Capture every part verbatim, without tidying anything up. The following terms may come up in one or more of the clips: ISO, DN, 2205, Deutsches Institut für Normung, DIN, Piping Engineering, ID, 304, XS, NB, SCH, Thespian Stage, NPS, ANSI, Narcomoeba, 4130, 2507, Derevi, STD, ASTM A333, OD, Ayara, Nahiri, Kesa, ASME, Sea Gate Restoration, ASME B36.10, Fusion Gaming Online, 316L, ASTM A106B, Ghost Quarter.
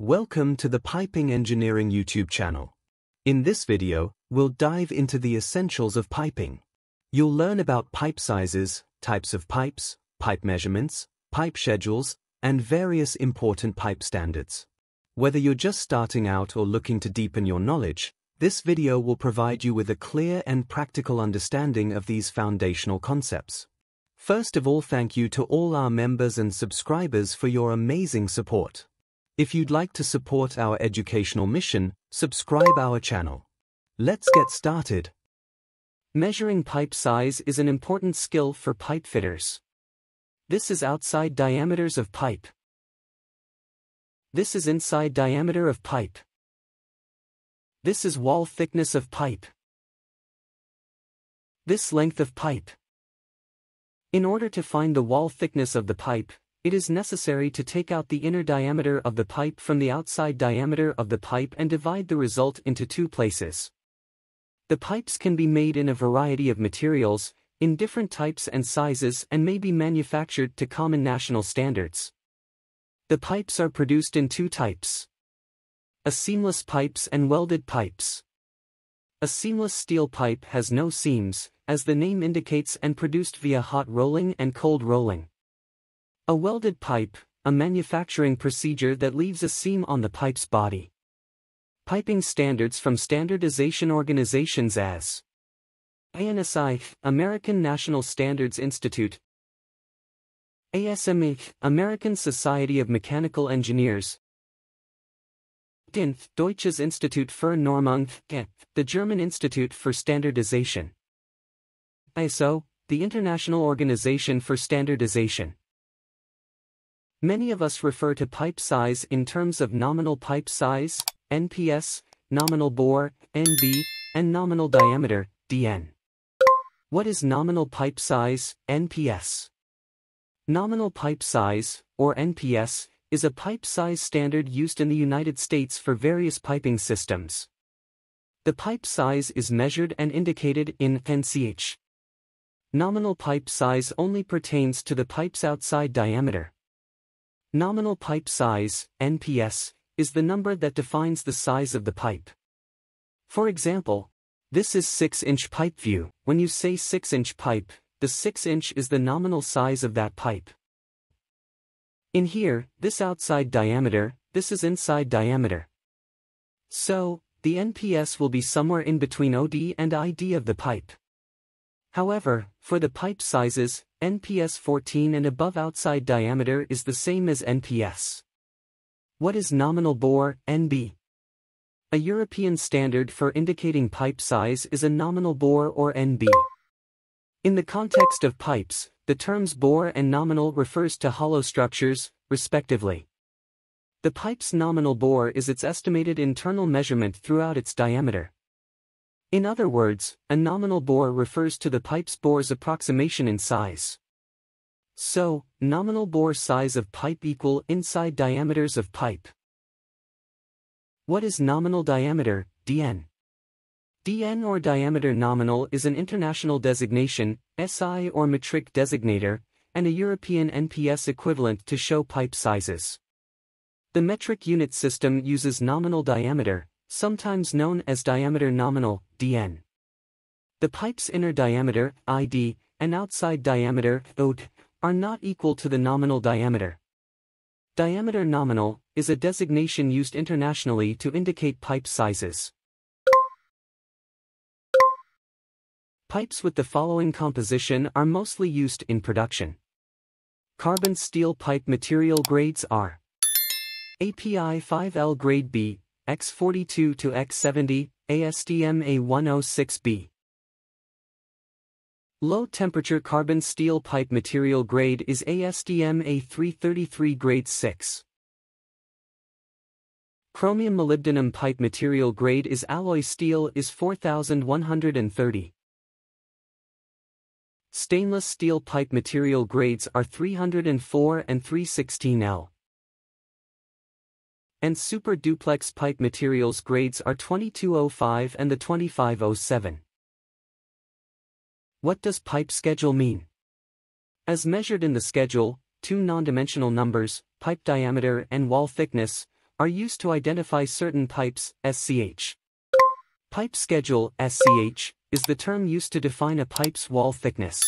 Welcome to the Piping Engineering YouTube channel. In this video, we'll dive into the essentials of piping. You'll learn about pipe sizes, types of pipes, pipe measurements, pipe schedules, and various important pipe standards. Whether you're just starting out or looking to deepen your knowledge, this video will provide you with a clear and practical understanding of these foundational concepts. First of all, thank you to all our members and subscribers for your amazing support. If you'd like to support our educational mission, subscribe our channel. Let's get started. Measuring pipe size is an important skill for pipe fitters. This is outside diameters of pipe. This is inside diameter of pipe. This is wall thickness of pipe. This length of pipe. In order to find the wall thickness of the pipe, it is necessary to take out the inner diameter of the pipe from the outside diameter of the pipe and divide the result into two places. The pipes can be made in a variety of materials, in different types and sizes, and may be manufactured to common national standards. The pipes are produced in two types: a seamless pipes and welded pipes. A seamless steel pipe has no seams, as the name indicates, and produced via hot rolling and cold rolling. A welded pipe, a manufacturing procedure that leaves a seam on the pipe's body. Piping standards from standardization organizations as A N S I, American National Standards Institute, A S M E, American Society of Mechanical Engineers, D I N, Deutsches Institut für Normung, the German Institute for Standardization, I S O, the International Organization for Standardization. Many of us refer to pipe size in terms of nominal pipe size, N P S, nominal bore, N B, and nominal diameter, D N. What is nominal pipe size, N P S? Nominal pipe size, or N P S, is a pipe size standard used in the United States for various piping systems. The pipe size is measured and indicated in S C H. Nominal pipe size only pertains to the pipe's outside diameter. Nominal pipe size, N P S, is the number that defines the size of the pipe. For example, this is six inch pipe view. When you say six inch pipe, the six inch is the nominal size of that pipe. In here, this outside diameter, this is inside diameter. So, the N P S will be somewhere in between O D and I D of the pipe. However, for the pipe sizes, N P S fourteen and above outside diameter is the same as N P S. What is nominal bore, N B? A European standard for indicating pipe size is a nominal bore or N B. In the context of pipes, the terms bore and nominal refers to hollow structures, respectively. The pipe's nominal bore is its estimated internal measurement throughout its diameter. In other words, a nominal bore refers to the pipe's bore's approximation in size. So, nominal bore size of pipe equal inside diameters of pipe. What is nominal diameter, D N? D N or diameter nominal is an international designation, S I or metric designator, and a European N P S equivalent to show pipe sizes. The metric unit system uses nominal diameter, sometimes known as diameter nominal, D N. The pipe's inner diameter, I D, and outside diameter, O D, are not equal to the nominal diameter. Diameter nominal is a designation used internationally to indicate pipe sizes. Pipes with the following composition are mostly used in production. Carbon steel pipe material grades are A P I five L grade B, X forty-two to X seventy, A S T M A one oh six B. Low-temperature carbon steel pipe material grade is A S T M A three thirty-three grade six. Chromium molybdenum pipe material grade is alloy steel is four thousand one hundred thirty. Stainless steel pipe material grades are three hundred four and three sixteen L. And super duplex pipe materials grades are twenty-two oh five and the twenty-five oh seven. What does pipe schedule mean? As measured in the schedule, two non-dimensional numbers, pipe diameter and wall thickness, are used to identify certain pipes, S C H. Pipe schedule, S C H, is the term used to define a pipe's wall thickness.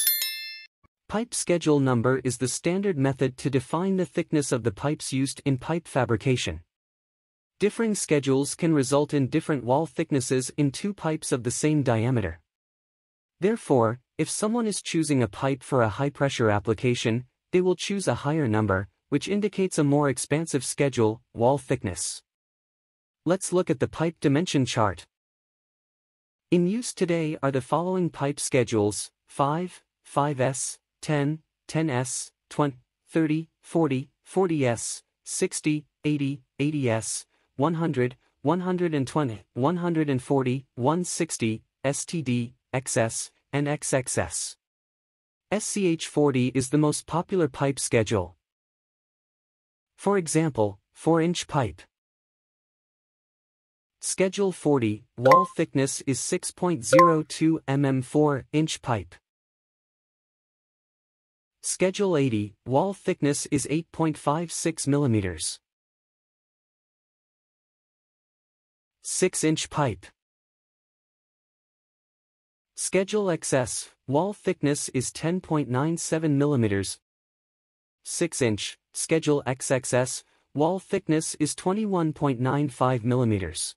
Pipe schedule number is the standard method to define the thickness of the pipes used in pipe fabrication. Differing schedules can result in different wall thicknesses in two pipes of the same diameter. Therefore, if someone is choosing a pipe for a high-pressure application, they will choose a higher number, which indicates a more expansive schedule, wall thickness. Let's look at the pipe dimension chart. In use today are the following pipe schedules: five, five S, ten, ten S, twenty, thirty, forty, forty S, sixty, eighty, eighty S, one hundred, one twenty, one forty, one sixty, S T D, X S, and X X S. S C H forty is the most popular pipe schedule. For example, four inch pipe. Schedule forty, wall thickness is six point zero two millimeters four inch pipe. Schedule eighty, wall thickness is eight point five six millimeters. six inch pipe. Schedule X S, wall thickness is ten point nine seven millimeters. six inch, Schedule X X S, wall thickness is twenty-one point nine five millimeters.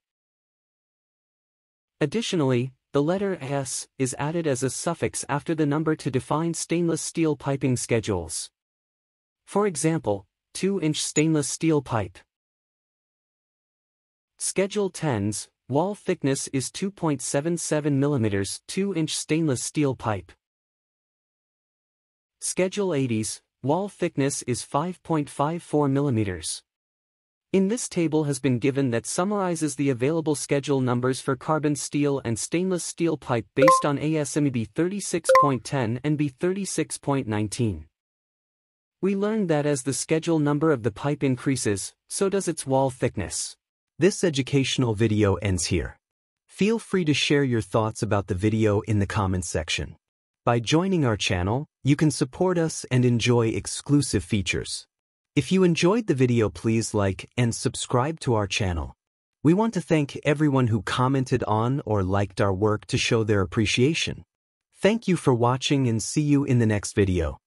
Additionally, the letter S is added as a suffix after the number to define stainless steel piping schedules. For example, two inch stainless steel pipe. Schedule tens, wall thickness is two point seven seven millimeters two inch stainless steel pipe. Schedule eighties, wall thickness is five point five four millimeters. In this table has been given that summarizes the available schedule numbers for carbon steel and stainless steel pipe based on A S M E B thirty-six point ten and B thirty-six point nineteen. We learned that as the schedule number of the pipe increases, so does its wall thickness. This educational video ends here. Feel free to share your thoughts about the video in the comments section. By joining our channel, you can support us and enjoy exclusive features. If you enjoyed the video, please like and subscribe to our channel. We want to thank everyone who commented on or liked our work to show their appreciation. Thank you for watching and see you in the next video.